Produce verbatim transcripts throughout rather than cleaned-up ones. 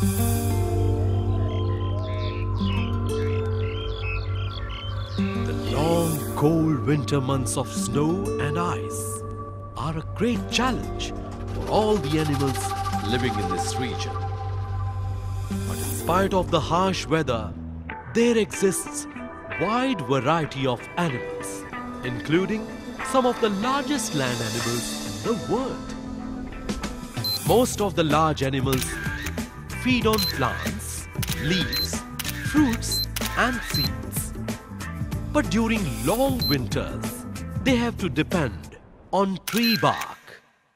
The long, cold winter months of snow and ice are a great challenge for all the animals living in this region. But in spite of the harsh weather, there exists a wide variety of animals, including some of the largest land animals in the world. Most of the large animals feed on plants, leaves, fruits and seeds. But during long winters, they have to depend on tree bark,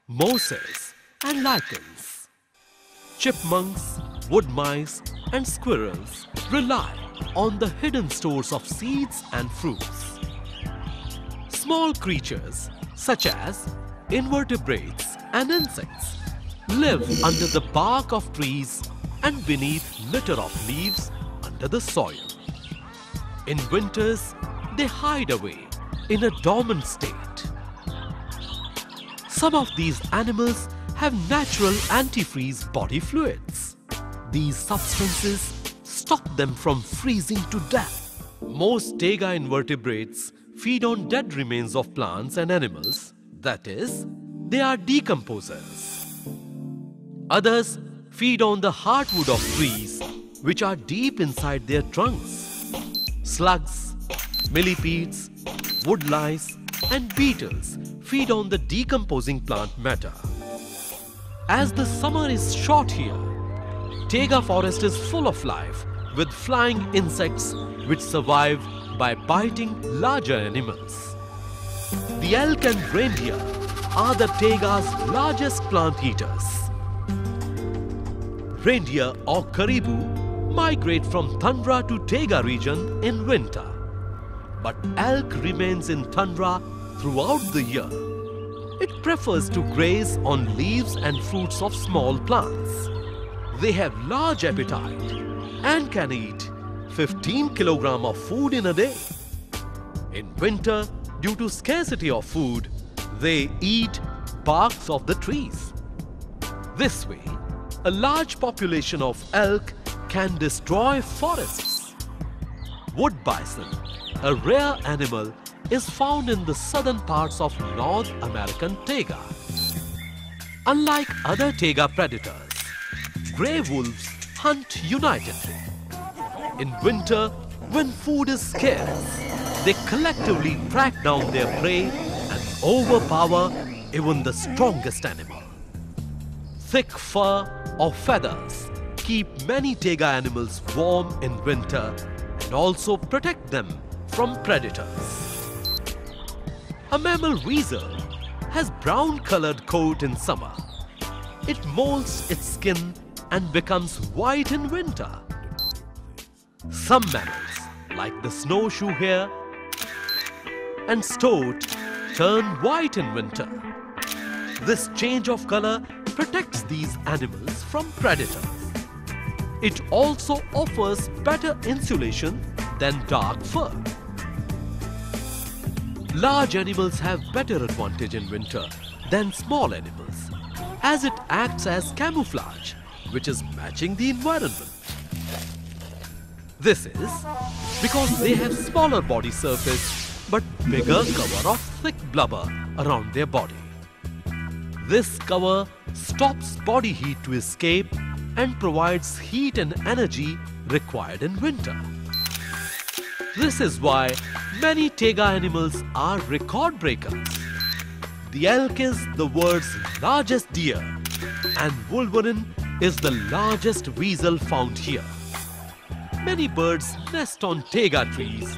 mosses and lichens. Chipmunks, wood mice and squirrels rely on the hidden stores of seeds and fruits. Small creatures such as invertebrates and insects live under the bark of trees and beneath litter of leaves under the soil. In winters, they hide away in a dormant state. Some of these animals have natural antifreeze body fluids. These substances stop them from freezing to death. Most taiga invertebrates feed on dead remains of plants and animals, that is, they are decomposers. Others feed on the hardwood of trees, which are deep inside their trunks. Slugs, millipedes, woodlice, and beetles feed on the decomposing plant matter. As the summer is short here, taiga forest is full of life with flying insects which survive by biting larger animals. The elk and reindeer are the taiga's largest plant eaters. Reindeer or caribou migrate from tundra to taiga region in winter. But elk remains in tundra throughout the year. It prefers to graze on leaves and fruits of small plants. They have large appetite and can eat fifteen kilograms of food in a day. In winter, due to scarcity of food, they eat barks of the trees. This way, a large population of elk can destroy forests. Wood bison, a rare animal, is found in the southern parts of North American taiga. Unlike other taiga predators, grey wolves hunt unitedly. In winter, when food is scarce, they collectively track down their prey and overpower even the strongest animal. Thick fur or feathers keep many taiga animals warm in winter and also protect them from predators. A mammal weasel has brown-colored coat in summer. It molts its skin and becomes white in winter. Some mammals, like the snowshoe hare and stoat, turn white in winter. This change of color protects these animals from predators. It also offers better insulation than dark fur. Large animals have better advantage in winter than small animals, as it acts as camouflage, which is matching the environment. This is because they have smaller body surface but bigger cover of thick blubber around their body. This cover stops body heat to escape and provides heat and energy required in winter. This is why many taiga animals are record breakers. The elk is the world's largest deer and wolverine is the largest weasel found here. Many birds nest on taiga trees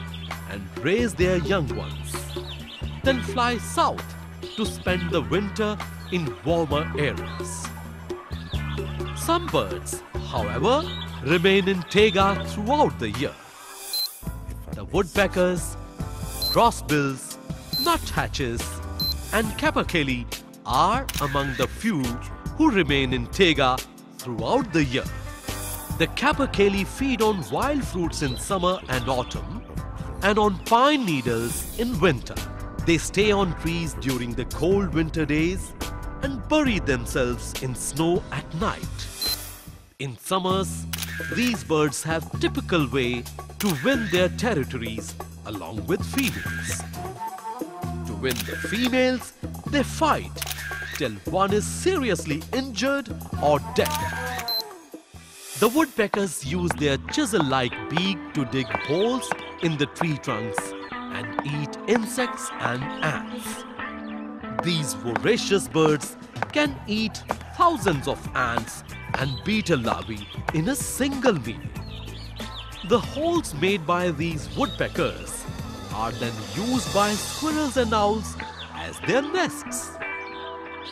and raise their young ones, then fly south to spend the winter in warmer areas. Some birds, however, remain in taiga throughout the year. The woodpeckers, crossbills, nuthatches, and capercaillie are among the few who remain in taiga throughout the year. The capercaillie feed on wild fruits in summer and autumn and on pine needles in winter. They stay on trees during the cold winter days and bury themselves in snow at night. In summers, these birds have a typical way to win their territories along with females. To win the females, they fight till one is seriously injured or dead. The woodpeckers use their chisel-like beak to dig holes in the tree trunks and eat insects and ants. These voracious birds can eat thousands of ants and beetle larvae in a single meal. The holes made by these woodpeckers are then used by squirrels and owls as their nests.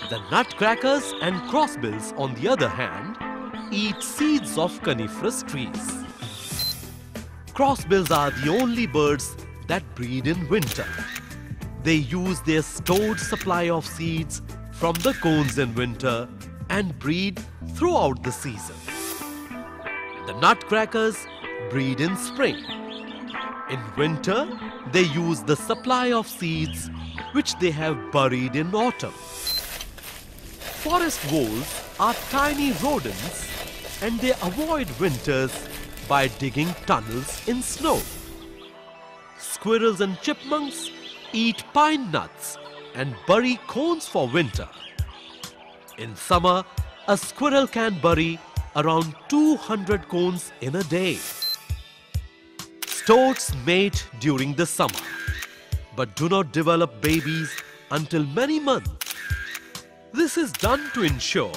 The nutcrackers and crossbills, on the other hand, eat seeds of coniferous trees. Crossbills are the only birds that breed in winter. They use their stored supply of seeds from the cones in winter and breed throughout the season. The nutcrackers breed in spring. In winter, they use the supply of seeds which they have buried in autumn. Forest voles are tiny rodents and they avoid winters by digging tunnels in snow. Squirrels and chipmunks eat pine nuts and bury cones for winter. In summer, a squirrel can bury around two hundred cones in a day. Stoats mate during the summer, but do not develop babies until many months. This is done to ensure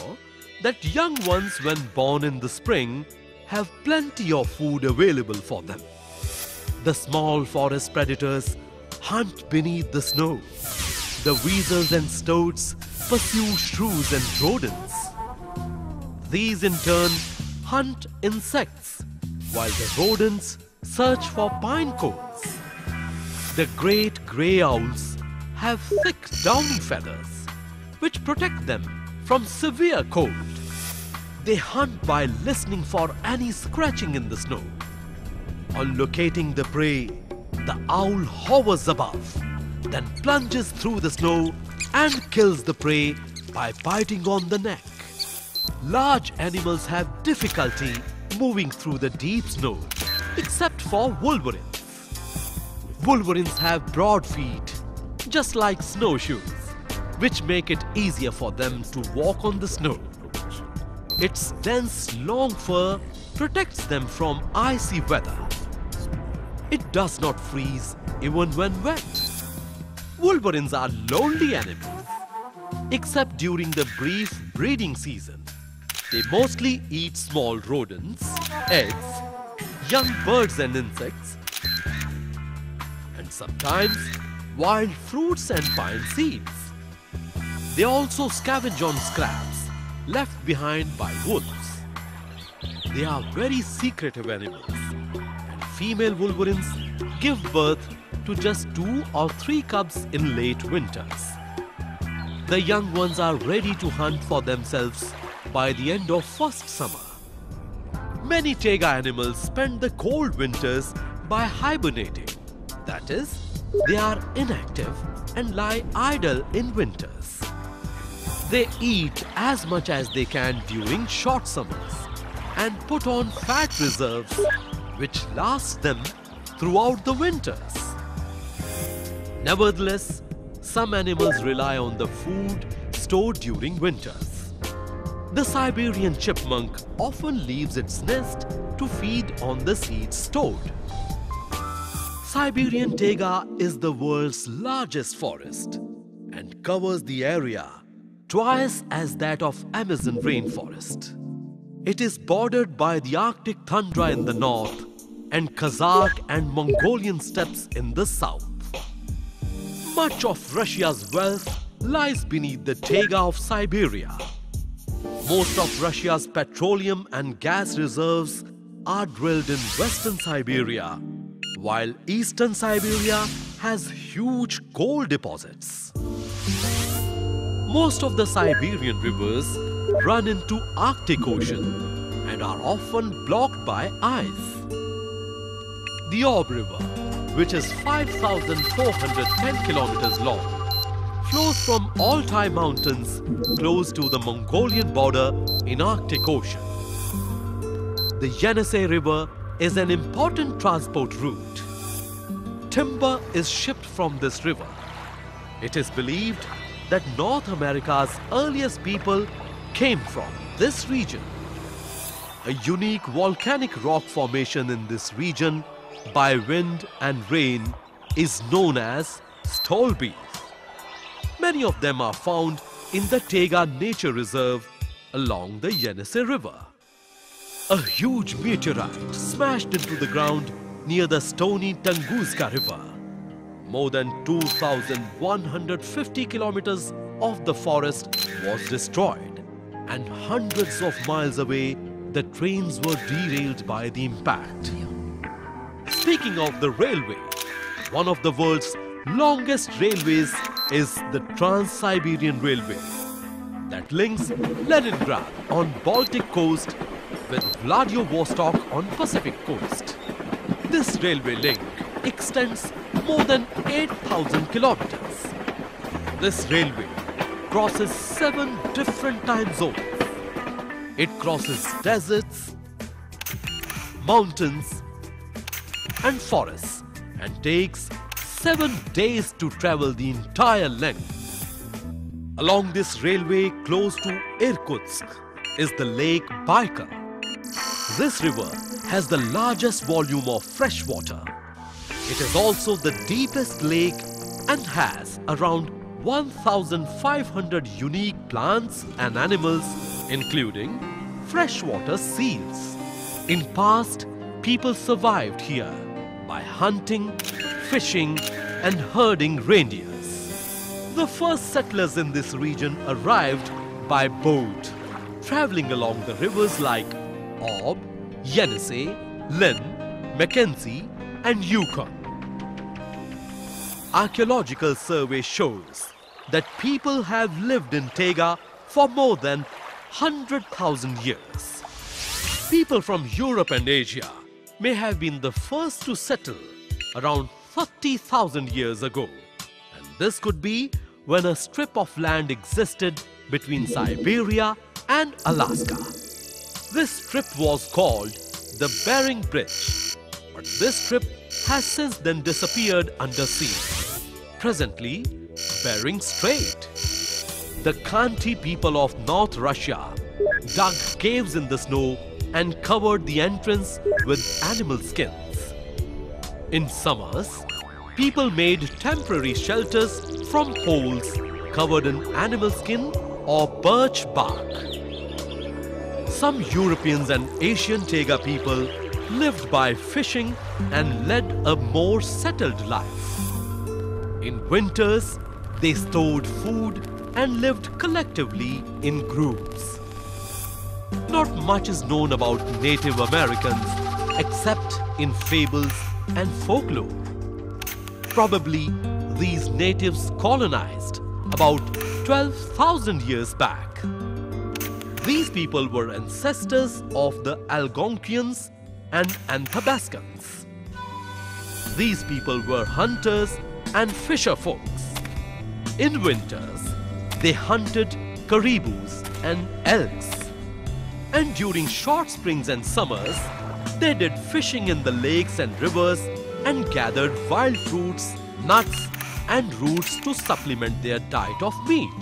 that young ones, when born in the spring, have plenty of food available for them. The small forest predators hunt beneath the snow. The weasels and stoats pursue shrews and rodents. These in turn hunt insects, while the rodents search for pine cones. The great grey owls have thick downy feathers, which protect them from severe cold. They hunt by listening for any scratching in the snow. On locating the prey, the owl hovers above, then plunges through the snow and kills the prey by biting on the neck. Large animals have difficulty moving through the deep snow, except for wolverines. Wolverines have broad feet, just like snowshoes, which make it easier for them to walk on the snow. Its dense, long fur protects them from icy weather. It does not freeze even when wet. Wolverines are lonely animals, except during the brief breeding season. They mostly eat small rodents, eggs, young birds and insects, and sometimes wild fruits and pine seeds. They also scavenge on scraps left behind by wolves. They are very secretive animals, and female wolverines give birth to just two or three cubs in late winters. The young ones are ready to hunt for themselves by the end of first summer. Many taiga animals spend the cold winters by hibernating. That is, they are inactive and lie idle in winters. They eat as much as they can during short summers and put on fat reserves which last them throughout the winters. Nevertheless, some animals rely on the food stored during winters. The Siberian chipmunk often leaves its nest to feed on the seeds stored. Siberian taiga is the world's largest forest and covers the area twice as that of Amazon rainforest. It is bordered by the Arctic tundra in the north and Kazakh and Mongolian steppes in the south. Much of Russia's wealth lies beneath the taiga of Siberia. Most of Russia's petroleum and gas reserves are drilled in western Siberia, while eastern Siberia has huge coal deposits. Most of the Siberian rivers run into the Arctic Ocean and are often blocked by ice. The Ob River, which is five thousand four hundred ten kilometers long, flows from Altai mountains close to the Mongolian border in Arctic Ocean. the Yenisei River is an important transport route. Timber is shipped from this river. It is believed that North America's earliest people came from this region. A unique volcanic rock formation in this region by wind and rain is known as Stolby. Many of them are found in the Taiga Nature Reserve along the Yenisei River. A huge meteorite smashed into the ground near the stony Tunguska River. More than two thousand one hundred fifty kilometers of the forest was destroyed, and hundreds of miles away, the trains were derailed by the impact. Speaking of the railway, one of the world's longest railways is the Trans-Siberian Railway that links Leningrad on Baltic coast with Vladivostok on Pacific coast. This railway link extends more than eight thousand kilometers. This railway crosses seven different time zones. It crosses deserts, mountains, and forests, and takes seven days to travel the entire length. Along this railway, close to Irkutsk, is the Lake Baikal. This river has the largest volume of fresh water. It is also the deepest lake and has around one thousand five hundred unique plants and animals, including freshwater seals. In the past, people survived here by hunting, fishing and herding reindeers. The first settlers in this region arrived by boat, traveling along the rivers like Ob, Yenisei, Lena, Mackenzie and Yukon. Archaeological survey shows that people have lived in Taiga for more than one hundred thousand years. People from Europe and Asia may have been the first to settle around thirty thousand years ago. And this could be when a strip of land existed between Siberia and Alaska. This strip was called the Bering Bridge, but this strip has since then disappeared under sea. Presently, Bering Strait. The Khanti people of North Russia dug caves in the snow and covered the entrance with animal skins. In summers, people made temporary shelters from poles covered in animal skin or birch bark. Some Europeans and Asian Taiga people lived by fishing and led a more settled life. In winters, they stored food and lived collectively in groups. Not much is known about Native Americans except in fables and folklore. Probably these natives colonized about twelve thousand years back. These people were ancestors of the Algonquians and Athabascans. These people were hunters and fisher folks. In winters, they hunted caribous and elks. And during short springs and summers, they did fishing in the lakes and rivers and gathered wild fruits, nuts and roots to supplement their diet of meat.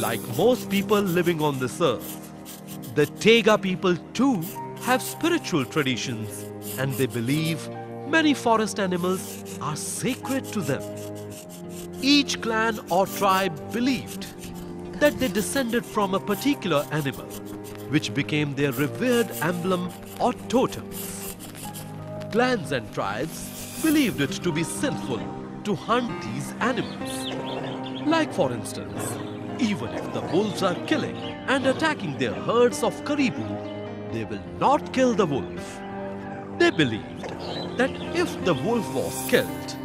Like most people living on this earth, the Taiga people too have spiritual traditions, and they believe many forest animals are sacred to them. Each clan or tribe believed that they descended from a particular animal, which became their revered emblem or totems. Clans and tribes believed it to be sinful to hunt these animals. Like for instance, even if the wolves are killing and attacking their herds of caribou, they will not kill the wolf. They believed that if the wolf was killed,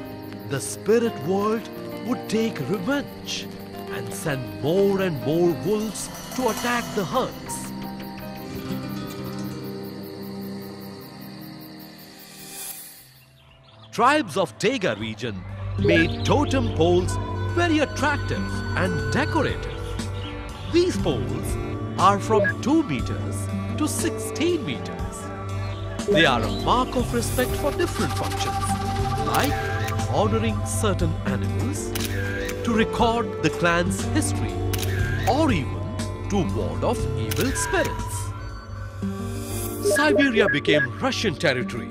the spirit world would take revenge and send more and more wolves to attack the herds. Tribes of Taiga region made totem poles very attractive and decorative. These poles are from two meters to sixteen meters. They are a mark of respect for different functions, like ordering certain animals, to record the clan's history, or even to ward off evil spirits. Siberia became Russian territory,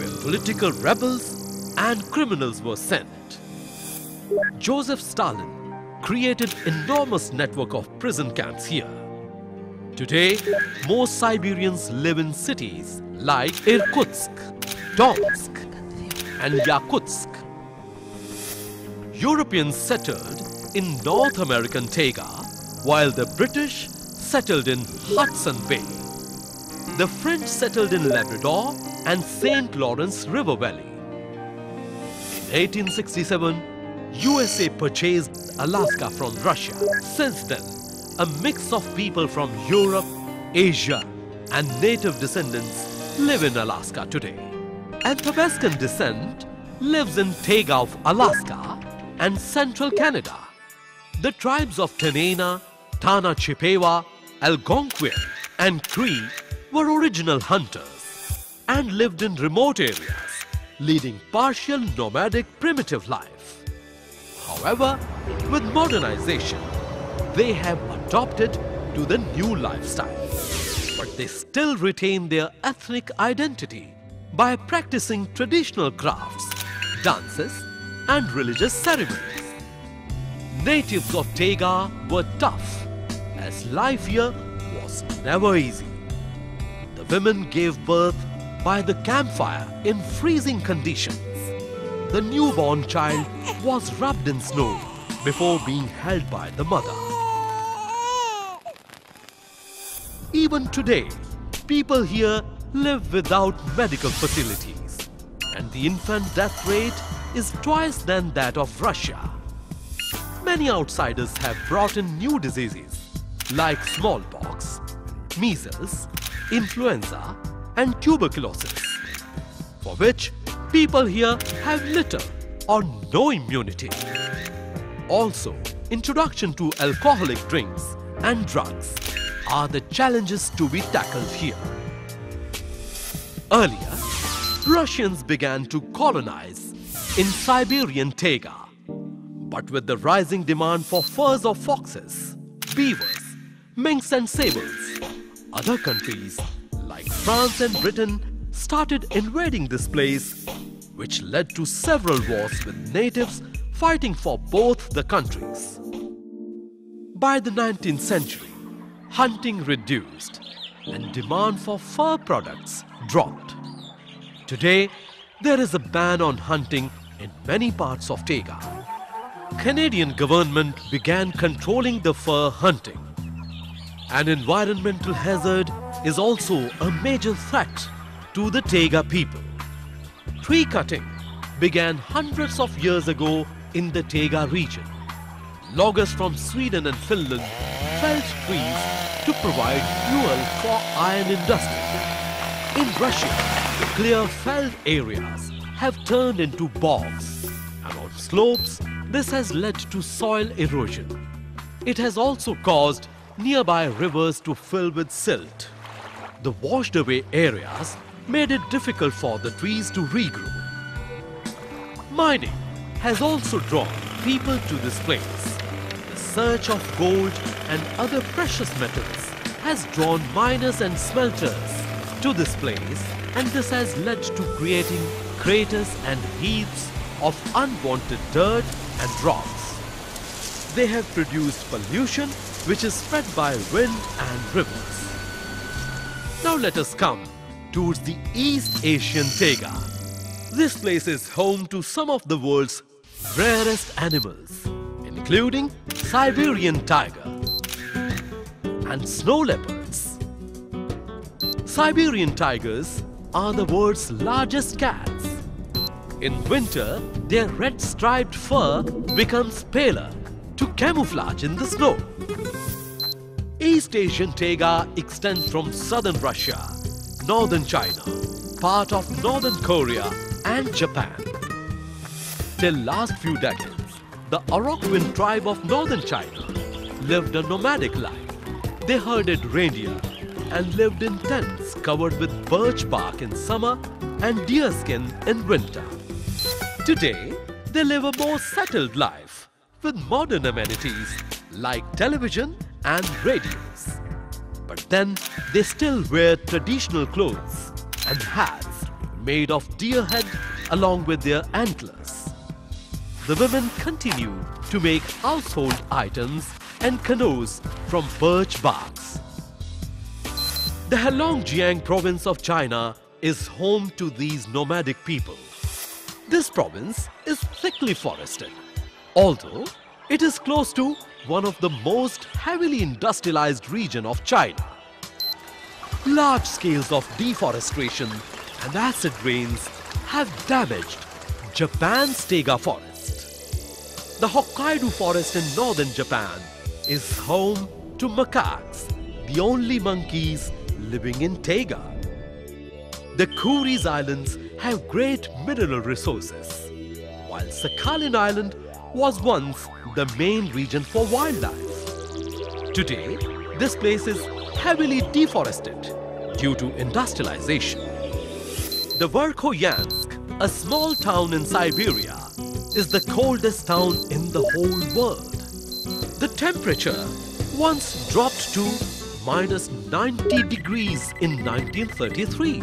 where political rebels and criminals were sent. Joseph Stalin created enormous network of prison camps here. Today, most Siberians live in cities like Irkutsk, Tomsk, and Yakutsk. Europeans settled in North American Taiga, while the British settled in Hudson Bay. The French settled in Labrador and Saint Lawrence River Valley. In eighteen sixty-seven, U S A purchased Alaska from Russia. Since then, a mix of people from Europe, Asia, and native descendants live in Alaska today. Athabascan descent lives in Taiga of Alaska and central Canada. The tribes of Tanena, Tana Chipewa, Algonquin, and Cree were original hunters and lived in remote areas, leading partial nomadic primitive life. However, with modernization, they have adopted to the new lifestyle, but they still retain their ethnic identity by practicing traditional crafts, dances, and religious ceremonies. Natives of Taiga were tough, as life here was never easy. Women gave birth by the campfire in freezing conditions. The newborn child was rubbed in snow before being held by the mother. Even today, people here live without medical facilities, and the infant death rate is twice than that of Russia. Many outsiders have brought in new diseases like smallpox, measles, influenza and tuberculosis, for which people here have little or no immunity. Also, introduction to alcoholic drinks and drugs are the challenges to be tackled here. Earlier, Russians began to colonize in Siberian Taiga, but with the rising demand for furs of foxes, beavers, minks and sables, other countries like France and Britain started invading this place, which led to several wars with natives fighting for both the countries. By the nineteenth century, hunting reduced and demand for fur products dropped. Today, there is a ban on hunting in many parts of Taiga. Canadian government began controlling the fur hunting. An environmental hazard is also a major threat to the Taiga people. Tree cutting began hundreds of years ago in the Taiga region. Loggers from Sweden and Finland felled trees to provide fuel for iron industry. In Russia, clear felled areas have turned into bogs, and on slopes, this has led to soil erosion. It has also caused nearby rivers to fill with silt. The washed away areas made it difficult for the trees to regrow. Mining has also drawn people to this place. The search of gold and other precious metals has drawn miners and smelters to this place, and this has led to creating craters and heaps of unwanted dirt and rocks. They have produced pollution which is spread by wind and rivers. Now let us come towards the East Asian Taiga. This place is home to some of the world's rarest animals, including Siberian tiger and snow leopards. Siberian tigers are the world's largest cats. In winter, their red striped fur becomes paler to camouflage in the snow. East Asian Taiga extends from southern Russia, northern China, part of northern Korea and Japan. Till last few decades, the Algonquin tribe of northern China lived a nomadic life, They herded reindeer and lived in tents covered with birch bark in summer and deerskin in winter. Today, they live a more settled life with modern amenities like television and radios. But then, they still wear traditional clothes and hats made of deer head along with their antlers. The women continue to make household items and canoes from birch barks. The Heilongjiang province of China is home to these nomadic people. This province is thickly forested, although it is close to one of the most heavily industrialized regions of China. Large scales of deforestation and acid rains have damaged Japan's Taiga forest. The Hokkaido forest in northern Japan is home to macaques, the only monkeys living in taiga. The Kuri's Islands have great mineral resources, while Sakhalin Island was once the main region for wildlife. Today, this place is heavily deforested due to industrialization. The Verkhoyansk, a small town in Siberia, is the coldest town in the whole world. The temperature once dropped to minus ninety degrees in nineteen thirty-three.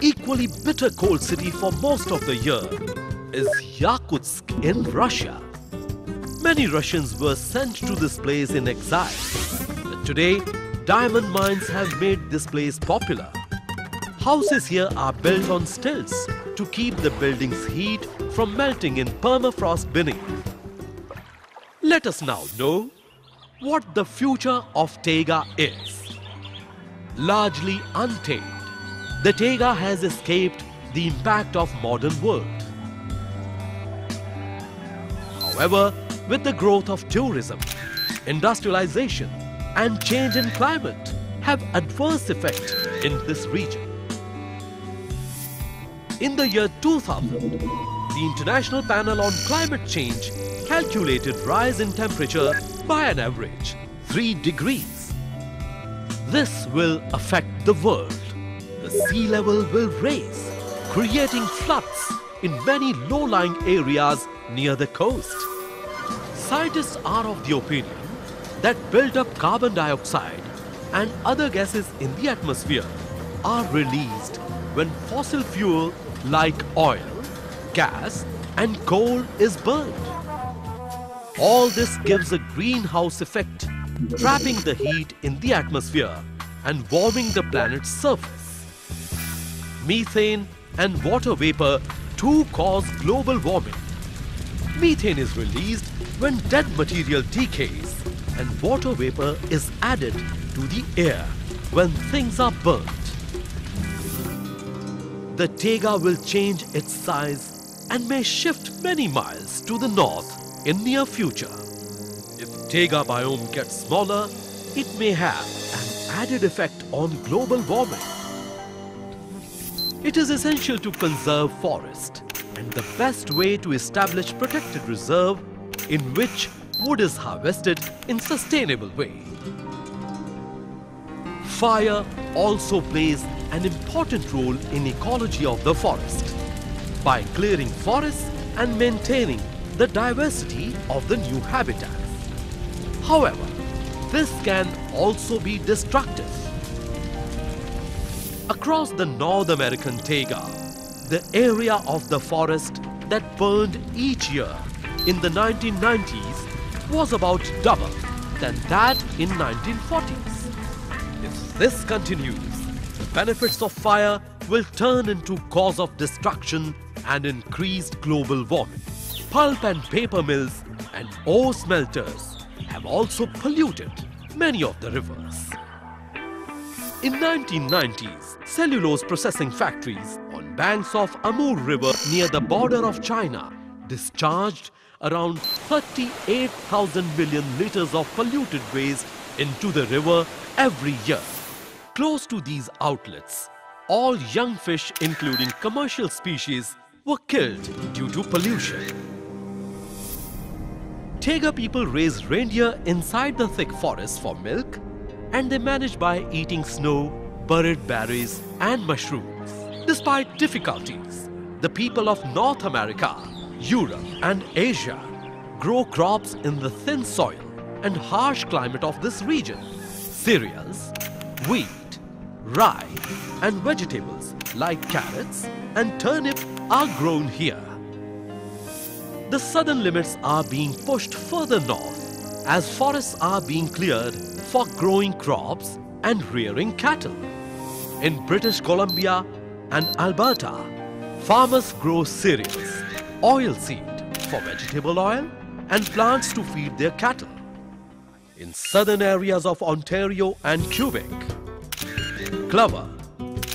Equally bitter cold city for most of the year is Yakutsk in Russia. Many Russians were sent to this place in exile, but today diamond mines have made this place popular. Houses here are built on stilts to keep the building's heat from melting in permafrost beneath. Let us now know what the future of taiga is. Largely untamed, the taiga has escaped the impact of modern world. However, with the growth of tourism, industrialization and change in climate have adverse effect in this region. In the year two thousand, the International Panel on Climate Change calculated rise in temperature by an average three degrees. This will affect the world. The sea level will rise, creating floods in many low-lying areas near the coast. Scientists are of the opinion that built-up carbon dioxide and other gases in the atmosphere are released when fossil fuel like oil, gas and coal is burned. All this gives a greenhouse effect, trapping the heat in the atmosphere and warming the planet's surface. Methane and water vapor too cause global warming. Methane is released when dead material decays and water vapor is added to the air when things are burnt. The taiga will change its size and may shift many miles to the north in near future. If taiga biome gets smaller, it may have an added effect on global warming. It is essential to conserve forest, and the best way to establish protected reserve in which wood is harvested in sustainable way. Fire also plays an important role in ecology of the forest. By clearing forests and maintaining the diversity of the new habitats. However, this can also be destructive. Across the North American taiga, the area of the forest that burned each year in the nineteen nineties was about double than that in nineteen forties. If this continues, the benefits of fire will turn into cause of destruction and increased global warming. Pulp and paper mills and ore smelters have also polluted many of the rivers. In nineteen nineties, cellulose processing factories on banks of Amur River near the border of China discharged around thirty-eight thousand million litres of polluted waste into the river every year. Close to these outlets, all young fish, including commercial species, were killed due to pollution. Taiga people raise reindeer inside the thick forest for milk, and they manage by eating snow, buried berries and mushrooms. Despite difficulties, the people of North America, Europe and Asia grow crops in the thin soil and harsh climate of this region. Cereals, wheat, rye and vegetables like carrots and turnip are grown here. The southern limits are being pushed further north as forests are being cleared for growing crops and rearing cattle. In British Columbia and Alberta, farmers grow cereals, oilseed for vegetable oil and plants to feed their cattle. In southern areas of Ontario and Quebec, clover,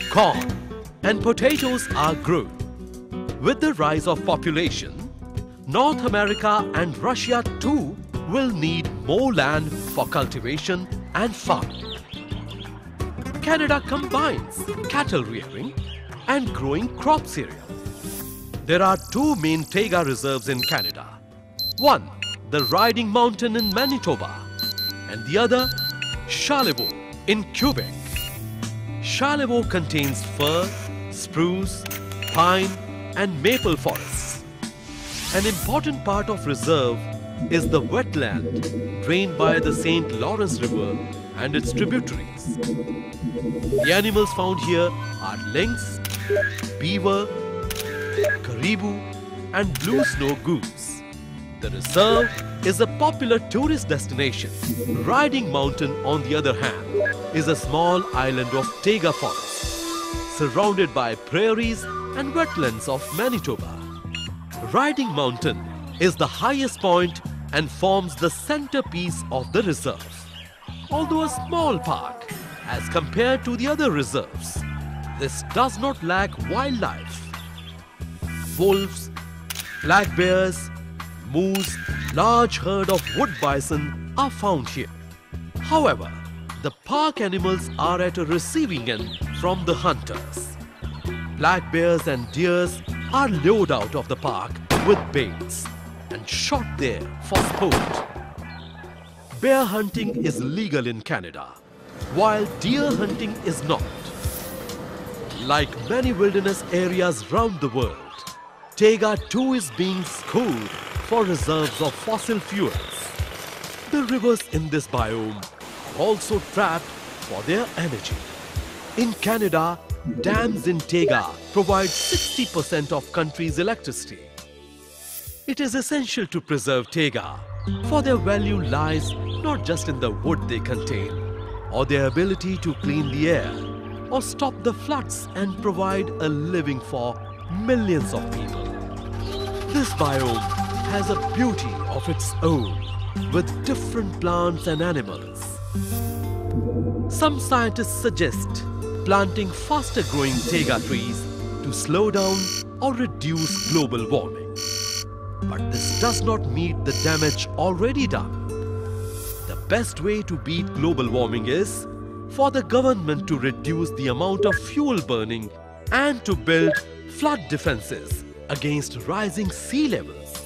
corn and potatoes are grown. With the rise of population, North America and Russia too will need more land for cultivation and farming. Canada combines cattle rearing and growing crop cereal. There are two main taiga reserves in Canada. One, the Riding Mountain in Manitoba, and the other, Charlevoix in Quebec. Charlevoix contains fir, spruce, pine and maple forests. An important part of reserve is the wetland drained by the Saint Lawrence River and its tributaries. The animals found here are lynx, beaver, caribou and blue snow goose. The reserve is a popular tourist destination. Riding Mountain, on the other hand, is a small island of taiga forests, surrounded by prairies and wetlands of Manitoba. Riding Mountain is the highest point and forms the centerpiece of the reserve. Although a small part as compared to the other reserves, this does not lack wildlife. Wolves, black bears, moose, large herd of wood bison are found here. However, the park animals are at a receiving end from the hunters. Black bears and deers are lured out of the park with baits and shot there for sport. Bear hunting is legal in Canada, while deer hunting is not. Like many wilderness areas round the world, taiga too is being scored for reserves of fossil fuels. The rivers in this biome are also trapped for their energy. In Canada, dams in taiga provide sixty percent of country's electricity. It is essential to preserve taiga, for their value lies not just in the wood they contain, or their ability to clean the air, or stop the floods and provide a living for millions of people. This biome has a beauty of its own, with different plants and animals. Some scientists suggest planting faster-growing taiga trees to slow down or reduce global warming. But this does not meet the damage already done. The best way to beat global warming is for the government to reduce the amount of fuel burning and to build flood defenses against rising sea levels.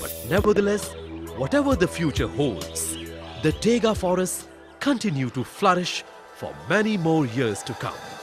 But nevertheless, whatever the future holds, the taiga forests continue to flourish for many more years to come.